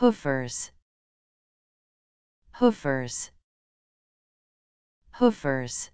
hoofers, hoofers, hoofers.